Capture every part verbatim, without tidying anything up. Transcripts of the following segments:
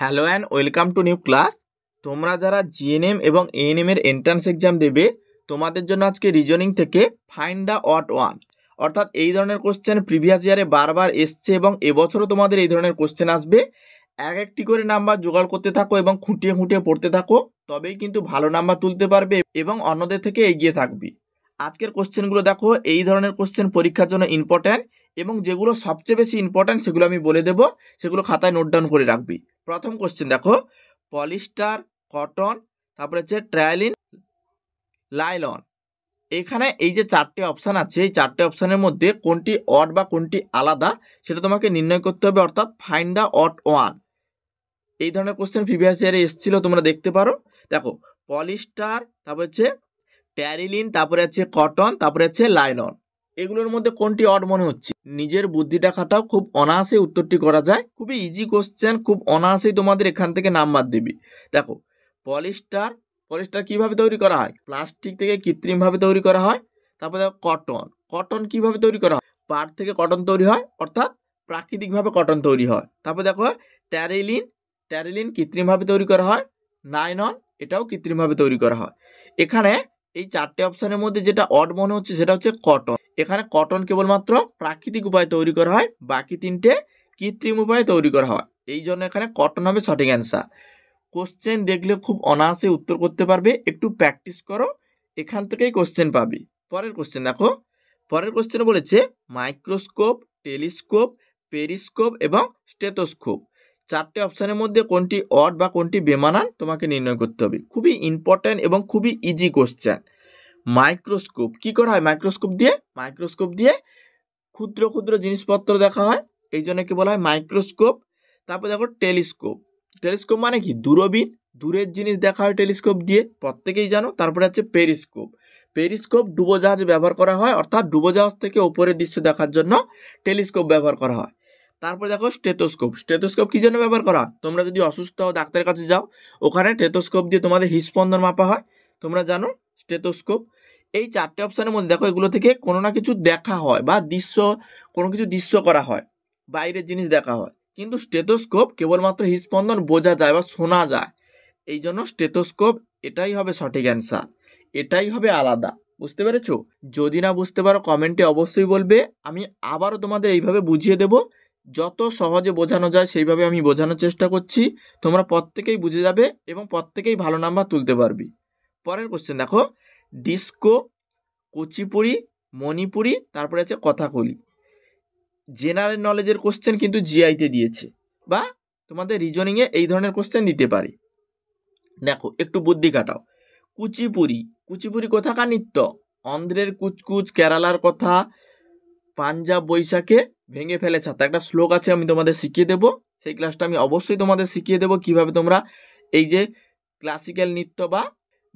Hello and welcome to new class. तुम्हारा जरा GNM और एएनएम एर एंट्रांस एग्जाम देबे तुम्हादेर जोन्नो आजके रिजनिंग थेके फाइंड द ऑड वन अर्थात एई धरनेर कोश्चेन प्रिभियास इयारे बार बार एसेछे एबं एबछरो तुम्हादेर एई धरनेर कोश्चेन आसबे। एक एकटी करे नाम्बार जोगाड़ करते थाको एबं खुंटिये खुंटिये पढ़ते थाको तबेई किन्तु भालो नाम्बार तुलते पारबे एबं अन्यदेर थेके एगिये थाकबे। आजकेर कोश्चेनगुलो देखो एई धरनेर कोश्चेन परीक्षार जोन्नो इम्पोर्टेंट एबं जेगुलो सबचेये बेशी इम्पोर्टेंट सेगुलो आमि बोले देब, सेगुलो खाताय नोट डाउन करे राखबि। प्रथम कोश्चेन देखो पलिस्टार कटन तारपरे हच्छे ट्रायलिन लाइलन एखाने এই যে চারটি অপশন আছে এই চারটি অপশনের মধ্যে কোনটি অড বা কোনটি আলাদা সেটা তোমাকে নির্ণয় করতে হবে অর্থাৎ ফাইন্ড দা অড ওয়ান। এই ধরনের কোশ্চেন প্রিভিয়াস ইয়ারে এসেছিল তোমরা দেখতে পারো। দেখো পলিস্টার তারপর হচ্ছে ট্যারিলিন তারপরে আছে কটন তারপরে আছে লাইলন এগুলোর মধ্যে কোনটি অড মনে হচ্ছে নিজের বুদ্ধিটা খাটাও খুব অনায়াসে উত্তরটি করা যায়। খুবই ইজি কোশ্চেন, খুব অনায়াসেই তোমাদের এখান থেকে নাম্বার দিবি। দেখো পলিস্টার পলিস্টার কিভাবে তৈরি করা হয় প্লাস্টিক থেকে কৃত্রিম ভাবে তৈরি করা হয়। তারপরে কটন কটন কিভাবে তৈরি করা হয় পাট থেকে কটন তৈরি হয় অর্থাৎ প্রাকৃতিক ভাবে কটন তৈরি হয়। তারপরে দেখো ট্যারিলিন ট্যারিলিন কৃত্রিম ভাবে তৈরি করা হয়। নাইলন এটাও কৃত্রিম ভাবে তৈরি করা হয়। এখানে এই চারটি অপশনের মধ্যে যেটা অড মনে হচ্ছে সেটা হচ্ছে কটন। এখানে কটন কেবলমাত্র প্রাকৃতিক উপায়ে তৈরি করা হয়, বাকি তিনটে কৃত্রিম উপায়ে তৈরি করা হয়। এই জন্য এখানে কটন হবে সঠিক অ্যান্সার। কোশ্চেন দেখলে খুব অনায়াসে উত্তর করতে পারবে, একটু প্র্যাকটিস করো, এখান থেকেই কোশ্চেন পাবি। পরের কোশ্চেন দেখো পরের কোশ্চেন বলেছে মাইক্রোস্কোপ টেলিস্কোপ পেরিস্কোপ এবং স্টেথোস্কোপ চারটে অপশনের মধ্যে কোনটি অড বা কোনটি বেমানান তোমাকে নির্ণয় করতে হবে। খুবই ইম্পর্টেন্ট এবং খুবই ইজি কোশ্চেন। মাইক্রোস্কোপ কি করা হয় মাইক্রোস্কোপ দিয়ে মাইক্রোস্কোপ দিয়ে ক্ষুদ্র ক্ষুদ্র জিনিসপত্র দেখা হয়, এই জন্য কি বলা হয় মাইক্রোস্কোপ। তারপর দেখো টেলিস্কোপ টেলিস্কোপ মানে কি দূরবীন, দূরের জিনিস দেখা হয় টেলিস্কোপ দিয়ে, প্রত্যেকেই জানো। তারপরে হচ্ছে পেরিস্কোপ পেরিস্কোপ ডুবোজাহাজে ব্যবহার করা হয় অর্থাৎ ডুবোজাহাজ থেকে ওপরের দৃশ্য দেখার জন্য টেলিস্কোপ ব্যবহার করা হয়। তারপরে দেখো স্টেথোস্কোপ স্টেথোস্কোপ কী জন্য ব্যবহার করা হয় তোমরা যদি অসুস্থ হও ডাক্তারের কাছে যাও ওখানে স্টেথোস্কোপ দিয়ে তোমাদের হৃদস্পন্দন মাপা হয়, তোমরা জানো স্টেথোস্কোপ। এই চারটে অপশানের মধ্যে দেখো এগুলো থেকে কোনো না কিছু দেখা হয় বা দৃশ্য কোনো কিছু দৃশ্য করা হয়, বাইরের জিনিস দেখা হয়, কিন্তু স্টেথোস্কোপ কেবলমাত্র হৃদস্পন্দন বোঝা যায় বা শোনা যায়, এই জন্য স্টেথোস্কোপ এটাই হবে সঠিক অ্যান্সার, এটাই হবে আলাদা। বুঝতে পেরেছো? যদি না বুঝতে পারো কমেন্টে অবশ্যই বলবে, আমি আবারও তোমাদের এইভাবে বুঝিয়ে দেব, যত সহজে বোঝানো যায় সেইভাবে আমি বোঝানোর চেষ্টা করছি, তোমরা প্রত্যেকেই বুঝে যাবে এবং প্রত্যেকেই ভালো নাম্বার তুলতে পারবি। পরের কোশ্চেন দেখো ডিস্কো কুচিপুড়ি মণিপুরি তারপরে আছে কথাকলি জেনারেল নলেজের কোশ্চেন কিন্তু জিআইতে দিয়েছে বা তোমাদের রিজনিংয়ে এই ধরনের কোশ্চেন দিতে পারে। দেখো একটু বুদ্ধি কাটাও। কুচিপুড়ি কুচিপুড়ি কোথাকার নৃত্য অন্ধ্রের কুচকুচ কেরালার কথা পাঞ্জাব বৈশাখে ভেঙে ফেলে ছাতা একটা শ্লোক আছে, আমি তোমাদের শিখিয়ে দেব, সেই ক্লাসটা আমি অবশ্যই তোমাদের শিখিয়ে দেব কিভাবে তোমরা এই যে ক্লাসিক্যাল নৃত্য বা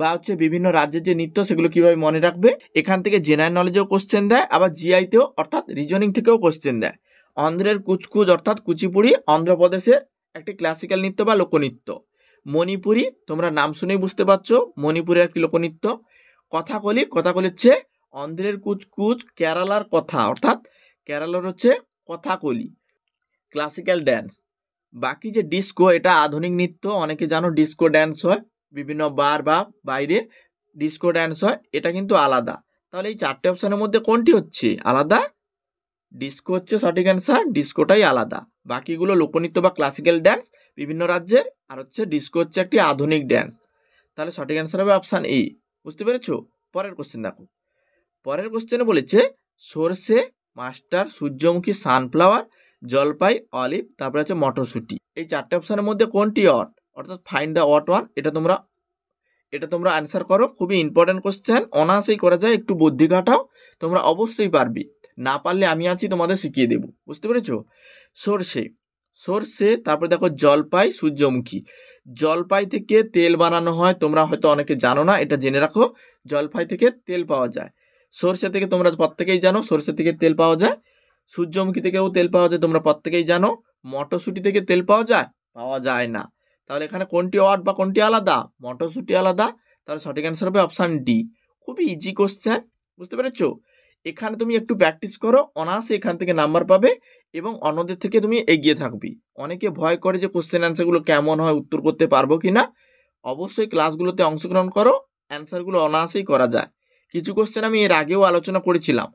বা হচ্ছে বিভিন্ন রাজ্যের যে নৃত্য সেগুলো কীভাবে মনে রাখবে। এখান থেকে জেনারেল নলেজেও কোশ্চেন দেয় আবার জিআইতেও অর্থাৎ রিজনিং থেকেও কোশ্চেন দেয়। অন্ধ্রের কুচকুচ অর্থাৎ কুচিপুড়ি অন্ধ্রপ্রদেশের একটি ক্লাসিক্যাল নৃত্য বা লোকনৃত্য। মণিপুরি তোমরা নাম শুনেই বুঝতে পারছো মণিপুরের একটি লোকনৃত্য। কথাকলি কথাকলি হচ্ছে অন্ধ্রের কুচকুচ কেরালার কথা অর্থাৎ কেরালার হচ্ছে কথাকলি ক্লাসিক্যাল ড্যান্স। বাকি যে ডিস্কো এটা আধুনিক নৃত্য, অনেকে জানো ডিস্কো ড্যান্স হয় বিভিন্ন বার বা বাইরে ডিস্কো ড্যান্স হয়, এটা কিন্তু আলাদা। তাহলে এই চারটে অপশানের মধ্যে কোনটি হচ্ছে আলাদা? ডিস্কো হচ্ছে সঠিক অ্যান্সার, ডিস্কোটাই আলাদা। বাকিগুলো লোকনৃত্য বা ক্লাসিক্যাল ড্যান্স বিভিন্ন রাজ্যের, আর হচ্ছে ডিস্কো হচ্ছে একটি আধুনিক ড্যান্স। তাহলে সঠিক অ্যান্সার হবে অপশান এ। বুঝতে পেরেছো? পরের কোশ্চেন দেখো পরের কোশ্চেনে বলেছে সর্ষে মাস্টার সূর্যমুখী সানফ্লাওয়ার জলপাই অলিভ তারপরে আছে মটরশুঁটি এই চারটে অপশানের মধ্যে কোনটি অড অর্থাৎ ফাইন্ড দ্য অড ওয়ান। এটা তোমরা এটা তোমরা অ্যান্সার করো, খুবই ইম্পর্টেন্ট কোশ্চেন, অনায়াসেই করা যায়, একটু বুদ্ধি খাটাও, তোমরা অবশ্যই পারবি, না পারলে আমি আছি তোমাদের শিখিয়ে দেব। বুঝতে পেরেছো? সর্ষে সর্ষে তারপরে দেখো জলপাই সূর্যমুখী জলপাই থেকে তেল বানানো হয়, তোমরা হয়তো অনেকে জানো না, এটা জেনে রাখো জলপাই থেকে তেল পাওয়া যায়। সর্ষে থেকে তোমরা প্রত্যেকেই জানো সর্ষে থেকে তেল পাওয়া যায়। সূর্যমুখী থেকেও তেল পাওয়া যায়, তোমরা প্রত্যেকেই জানো। মটরশুঁটি থেকে তেল পাওয়া যায় পাওয়া যায় না। তাহলে এখানে কোনটি অড বা কোনটি আলাদা? মটরশুঁটি আলাদা। তাহলে সঠিক অ্যান্সার হবে অপশান ডি। খুবই ইজি কোশ্চেন, বুঝতে পেরেছো? এখানে তুমি একটু প্র্যাকটিস করো, অনায়াসে এখান থেকে নাম্বার পাবে এবং অন্যদের থেকে তুমি এগিয়ে থাকবি। অনেকে ভয় করে যে কোশ্চেন অ্যান্সারগুলো কেমন হয়, উত্তর করতে পারবো কি না। অবশ্যই ক্লাসগুলোতে অংশগ্রহণ করো, অ্যান্সারগুলো অনায়াসেই করা যায়। কিছু কোশ্চেন আমি এর আগেও আলোচনা করেছিলাম।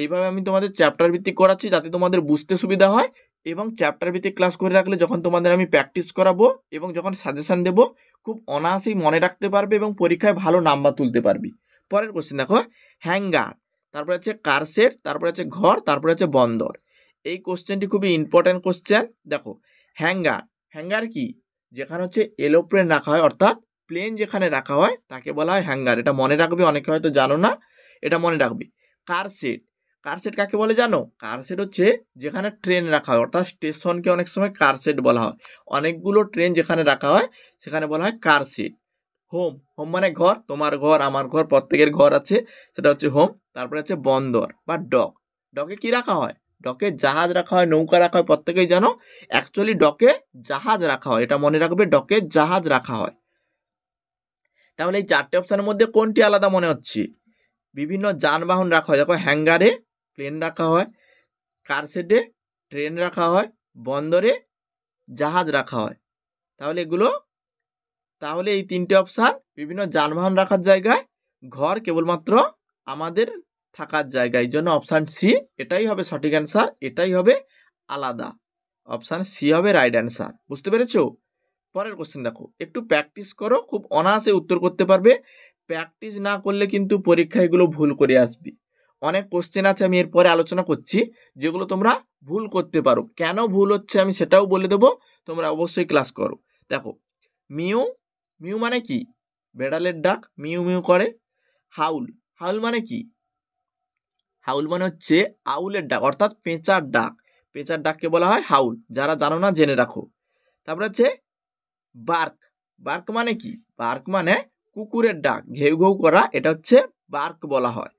এইভাবে আমি তোমাদের চ্যাপ্টার ভিত্তিক করাচ্ছি যাতে তোমাদের বুঝতে সুবিধা হয়, এবং চ্যাপ্টার ভিত্তিক ক্লাস করে রাখলে যখন তোমাদের আমি প্র্যাকটিস করাবো এবং যখন সাজেশান দেবো খুব অনায়াসেই মনে রাখতে পারবে এবং পরীক্ষায় ভালো নাম্বার তুলতে পারবি। পরের কোশ্চেন দেখো, হ্যাঙ্গার, তারপরে আছে কারশেড, তারপরে আছে ঘর, তারপরে আছে বন্দর। এই কোশ্চেনটি খুবই ইম্পর্ট্যান্ট কোশ্চেন। দেখো হ্যাঙ্গার, হ্যাঙ্গার কি? যেখানে হচ্ছে এলোপ্রেন রাখা হয়, অর্থাৎ প্লেন যেখানে রাখা হয় তাকে বলা হয় হ্যাঙ্গার। এটা মনে রাখবে, অনেকে হয়তো জানো না, এটা মনে রাখবে। কারশেড, কারশেড কাকে বলে জানো? কারশেড হচ্ছে যেখানে ট্রেন রাখা হয়, অর্থাৎ স্টেশনকে অনেক সময় কারশেড বলা হয়। অনেকগুলো ট্রেন যেখানে রাখা হয় সেখানে বলা হয় কারশেড। হোম, হোম মানে ঘর, তোমার ঘর আমার ঘর প্রত্যেকের ঘর আছে, সেটা হচ্ছে হোম। তারপরে আছে বন্দর বা ডক, ডকে কি রাখা হয়? ডকে জাহাজ রাখা হয়, নৌকা রাখা হয়, প্রত্যেকেই জানো। অ্যাকচুয়ালি ডকে জাহাজ রাখা হয়, এটা মনে রাখবে, ডকে জাহাজ রাখা হয়। তাহলে এই চারটে অপশানের মধ্যে কোনটি আলাদা মনে হচ্ছে? বিভিন্ন যানবাহন রাখা হয়, দেখো হ্যাঙ্গারে প্লেন রাখা হয়, কারশেডে ট্রেন রাখা হয়, বন্দরে জাহাজ রাখা হয়। তাহলে এগুলো, তাহলে এই তিনটে অপশান বিভিন্ন যানবাহন রাখার জায়গায়, ঘর কেবলমাত্র আমাদের থাকার জায়গা, এই জন্য অপশান সি এটাই হবে সঠিক অ্যান্সার, এটাই হবে আলাদা। অপশান সি হবে রাইট অ্যান্সার। বুঝতে পেরেছো? পরের কোশ্চেন দেখো, একটু প্র্যাকটিস করো, খুব অনায়াসে উত্তর করতে পারবে। প্র্যাকটিস না করলে কিন্তু পরীক্ষায় এগুলো ভুল করে আসবে। অনেক কোশ্চেন আছে আমি এরপরে আলোচনা করছি যেগুলো তোমরা ভুল করতে পারো, কেন ভুল হচ্ছে আমি সেটাও বলে দেবো, তোমরা অবশ্যই ক্লাস করো। দেখো মিউ, মিউ মানে কি? বেড়ালের ডাক, মিউ মিউ করে। হাউল, হাউল মানে কি? হাউল মানে হচ্ছে আউলের ডাক, অর্থাৎ পেঁচার ডাক, পেঁচার ডাককে বলা হয় হাউল, যারা জানো না জেনে রাখো। তারপর হচ্ছে বার্ক, বার্ক মানে কি? বার্ক মানে কুকুরের ডাক, ঘেউ ঘেউ করা, এটা হচ্ছে বার্ক বলা হয়।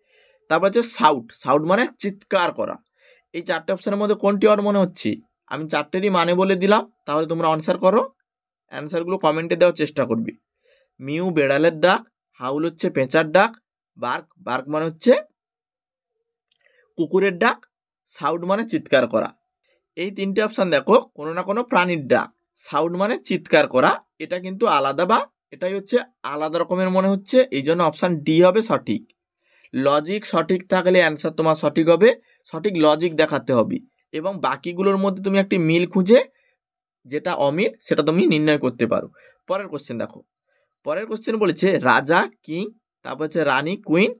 তারপর হচ্ছে সাউট, সাউট মানে চিৎকার করা। এই চারটে অপশানের মধ্যে কোনটি আর মনে হচ্ছে? আমি চারটেরই মানে বলে দিলাম, তাহলে তোমরা অ্যান্সার করো, অ্যান্সারগুলো কমেন্টে দেওয়ার চেষ্টা করবে। মিউ বেড়ালের ডাক, হাউল হচ্ছে পেঁচার ডাক, বার্ক, বার্ক মানে হচ্ছে কুকুরের ডাক, সাউট মানে চিৎকার করা। এই তিনটে অপশান দেখো, কোনো না কোনো প্রাণীর ডাক। সাউট মানে চিৎকার করা, এটা কিন্তু আলাদা, বা এটাই হচ্ছে আলাদা রকমের মনে হচ্ছে, এই জন্য অপশান ডি হবে সঠিক। লজিক সঠিক থাকলে অ্যান্সার তোমার সঠিক হবে, সঠিক লজিক দেখাতে হবে, এবং বাকিগুলোর মধ্যে তুমি একটি মিল খুঁজে যেটা অমিল সেটা তুমি নির্ণয় করতে পারো। পরের কোশ্চেন দেখো, পরের কোশ্চেন বলেছে রাজা কিং, তারপর হচ্ছে রানী কুইন,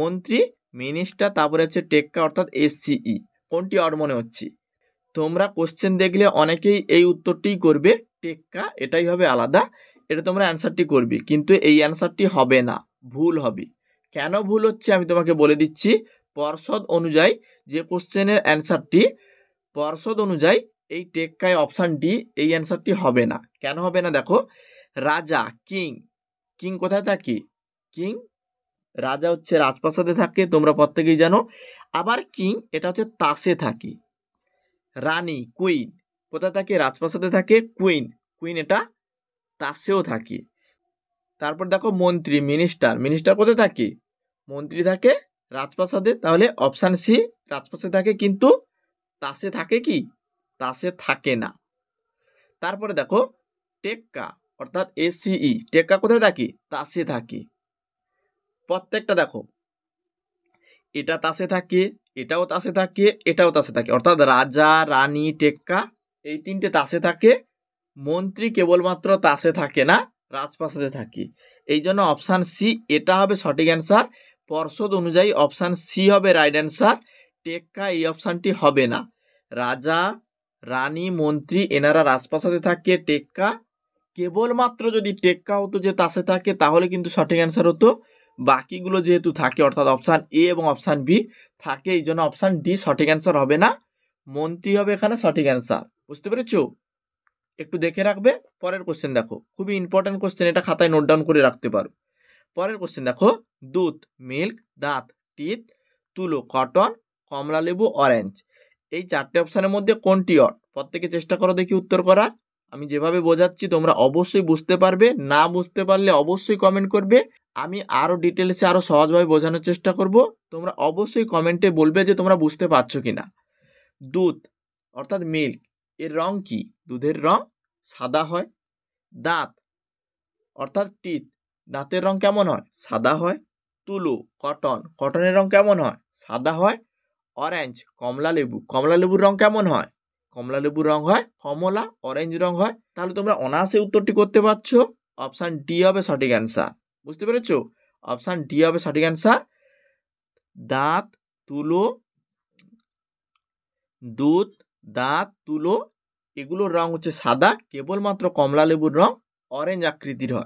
মন্ত্রী মিনিস্টার, তারপরে হচ্ছে টেক্কা অর্থাৎ এসসিই। কোনটি অড মনে হচ্ছে? তোমরা কোশ্চেন দেখলে অনেকেই এই উত্তরটিই করবে, টেক্কা, এটাই হবে আলাদা, এটা তোমরা অ্যান্সারটি করবে, কিন্তু এই অ্যান্সারটি হবে না, ভুল হবে। কেন ভুল হচ্ছে আমি তোমাকে বলে দিচ্ছি। পর্ষদ অনুযায়ী যে কোশ্চেনের অ্যান্সারটি, পর্ষদ অনুযায়ী এই টেক্কায় অপশান ডি, এই অ্যান্সারটি হবে না। কেন হবে না? দেখো রাজা কিং, কিং কোথায় থাকে? কিং রাজা হচ্ছে রাজপ্রাসাদে থাকে, তোমরা প্রত্যেকেই জানো। আবার কিং এটা হচ্ছে তাসে থাকে। রানী কুইন কোথায় থাকে? রাজপ্রাসাদে থাকে। কুইন, কুইন এটা তাসেও থাকে। তারপর দেখো মন্ত্রী মিনিস্টার, মিনিস্টার কোথায় থাকে? মন্ত্রী থাকে রাজপ্রাসাদে। তাহলে অপশান সি রাজপ্রাসাদে থাকে, কিন্তু তাসে থাকে কি? তাসে থাকে না। তারপরে দেখো টেক্কা অর্থাৎ এসসিই, টেক্কা কোথায় থাকে? তাসে থাকে। প্রত্যেকটা দেখো, এটা তাসে থাকে, এটাও তাসে থাকে, এটাও তাসে থাকে, অর্থাৎ রাজা রানী টেক্কা এই তিনটে তাসে থাকে। মন্ত্রী কেবলমাত্র তাসে থাকে না, রাজপ্রাসাদে থাকে, এই জন্য অপশান সি এটা হবে সঠিক অ্যান্সার। পর্ষদ অনুযায়ী অপশান সি হবে রাইট অ্যান্সার, টেক্কা এই অপশানটি হবে না। রাজা রানী মন্ত্রী এনারা রাজপ্রাসাদে থাকে, টেক্কা কেবলমাত্র, যদি টেক্কা হতো যে তাসে থাকে তাহলে কিন্তু সঠিক অ্যান্সার হতো। বাকিগুলো যেহেতু থাকে, অর্থাৎ অপশান এ এবং অপশান বি থাকে, এই জন্য অপশান ডি সঠিক অ্যান্সার হবে না, মন্ত্রী হবে এখানে সঠিক অ্যান্সার। বুঝতে পেরেছো? একটু দেখে রাখবে। পরের কোশ্চেন দেখো, খুবই ইম্পর্ট্যান্ট কোশ্চেন, এটা খাতায় নোট ডাউন করে রাখতে পারো। পরের কোশ্চেন দেখো, দুধ মিল্ক, দাঁত টিথ, তুলো কটন, কমলা লেবু অরেঞ্জ। এই চারটে অপশানের মধ্যে কোনটি অড? প্রত্যেকে চেষ্টা করো দেখি উত্তর করার। আমি যেভাবে বোঝাচ্ছি তোমরা অবশ্যই বুঝতে পারবে, না বুঝতে পারলে অবশ্যই কমেন্ট করবে, আমি আরও ডিটেলসে আরও সহজভাবে বোঝানোর চেষ্টা করব। তোমরা অবশ্যই কমেন্টে বলবে যে তোমরা বুঝতে পারছো কি না। দুধ অর্থাৎ মিল্ক, एर रंग की दूधेर रंग सदा है। दाँत अर्थात टीथ दाँतर रंग केमन है सदा है। तुलो कटन कटनेर रंग केमन है सदा है। ऑरेंज कमला लेबू कमला लेबुर रंग केमन है कमला लेबुर रंग है कमला ऑरेंज रंग है। ताहले तोमरा अनासे उत्तरटी करते पारछो। अपशन डी है सठिक आंसर। बुझते पेरेछो अपशन डी है सठिक आंसर। दाँत तुलो दूध दाँत तुलो एगुलोर रंग होच्छे सादा केवलमात्र कमला लेबुर रंग ऑरेंज आकृतिर है।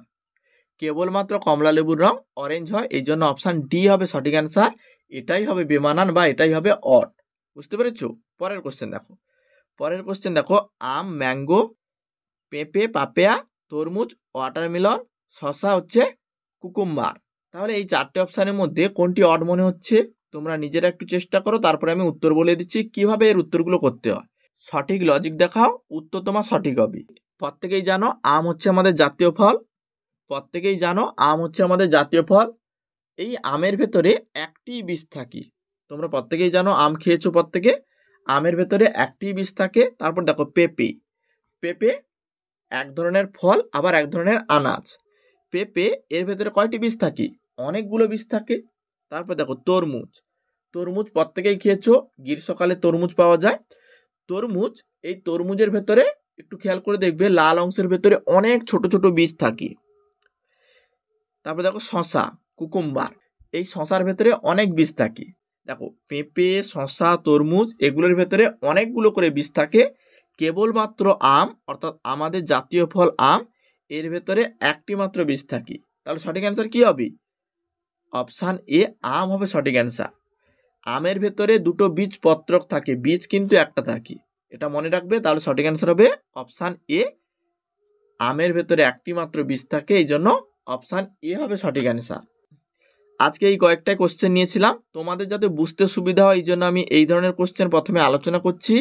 केवलमात्र कमला लेबुर रंग ऑरेंज है एइजोन्नो अपशन डी है सठिक आंसर। एटाई हबे बेमानान बा एटाई हबे अड। बुझते पेरेछो। परेर कोश्चेन देखो परेर कोश्चेन देखो आम मैंगो पेपे पापेया तरमुज वाटारमेलन शशा होच्छे कुकुम्बार। ताहले एइ चारटे अपशनेर मध्ये कोनटी अड मने होच्छे तोमरा निजेरा एकटु चेष्टा करो तारपरे आमि उत्तर बोले दिच्छि किभाबे एर उत्तरगुलो करते हय। सठिक लजिक देखाओ उत्तर तोमार सठिक हबे। प्रत्येकेई जानो आम होच्छे आमादेर जातीय फल। प्रत्येकेई जानो आम होच्छे आमादेर जातीय फल। এই আমের ভেতরে একটি বীজ থাকে। তোমরা প্রত্যেকেই জানো আম খেয়েছো প্রত্যেকে। আমের ভেতরে একটি বীজ থাকে। তারপর দেখো পেঁপে পেঁপে এক ধরনের ফল আবার এক ধরনের আনাজ। পেঁপে এর ভেতরে কয়টি বীজ থাকে অনেকগুলো বীজ থাকে। তারপর দেখো তরমুজ তরমুজ প্রত্যেকেই খেয়েছো। গ্রীষ্মকালে তরমুজ পাওয়া যায়। তরমুজ এই তরমুজের ভেতরে একটু খেয়াল করে দেখবে লাল অংশের ভেতরে অনেক ছোট ছোট বীজ থাকে। তারপর দেখো শসা কুকুম্বার এই শসার ভেতরে অনেক বীজ থাকে। দেখো পেঁপে শসা তরমুজ এগুলোর ভেতরে অনেকগুলো করে বীজ থাকে। কেবলমাত্র আম অর্থাৎ আমাদের জাতীয় ফল আম এর ভেতরে একটি মাত্র বীজ থাকে। তাহলে সঠিক অ্যান্সার কি হবে অপশান এ আম হবে সঠিক অ্যান্সার। আমের ভেতরে দুটো বীজ পত্রক থাকে বীজ কিন্তু একটা থাকে এটা মনে রাখবে। তাহলে সঠিক অ্যান্সার হবে অপশান এ আমের ভেতরে একটি মাত্র বীজ থাকে এই জন্য অপশান এ হবে সঠিক অ্যান্সার। आज के कयेकटा कोश्चेन नियेछिलाम तोमादेर जाते बुझते सुविधा हय एई जोन्नो आमि एई धरनेर कोश्चेन प्रथमे आलोचना करछि।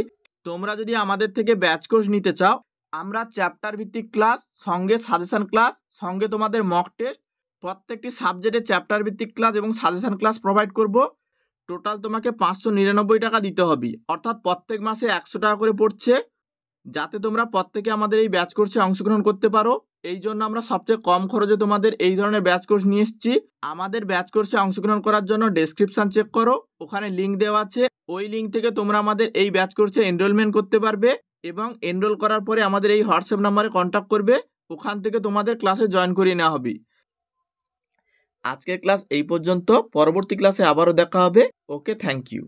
तोमरा जोदि आमादेर थेके बैच कोर्स निते चाओ आमरा चैप्टार भित्तिक क्लास संगे साजेशन क्लास संगे तोमादेर मक टेस्ट प्रत्येकटी साबजेक्टे चैप्टार भित्तिक क्लास एबं साजेशन क्लास प्रोवाइड करब। टोटाल तोमाके पाँचशो निरानब्बई टाका दिते हबे अर्थात प्रत्येक मासे एकशो टाका करे पड़छे যাতে তোমরা প্রত্যেকে আমাদের এই ব্যাচ কোর্সে অংশগ্রহণ করতে পারো। এই জন্য আমরা সবচেয়ে কম খরচে তোমাদের এই ধরনের ব্যাচ কোর্স নিয়ে এসেছি। আমাদের ব্যাচ কোর্সে অংশগ্রহণ করার জন্য ডেসক্রিপশন চেক করো ওখানে লিংক দেওয়া আছে ওই লিংক থেকে তোমরা আমাদের এই ব্যাচ কোর্সে এনরোলমেন্ট করতে পারবে এবং এনরোল করার পরে আমাদের এই হোয়াটসঅ্যাপ নাম্বারে কন্ট্যাক্ট করবে ওখান থেকে তোমাদের ক্লাসে জয়েন করিয়ে নেওয়া হবে। আজকের ক্লাস এই পর্যন্ত পরবর্তী ক্লাসে আবারও দেখা হবে। Okay thank you.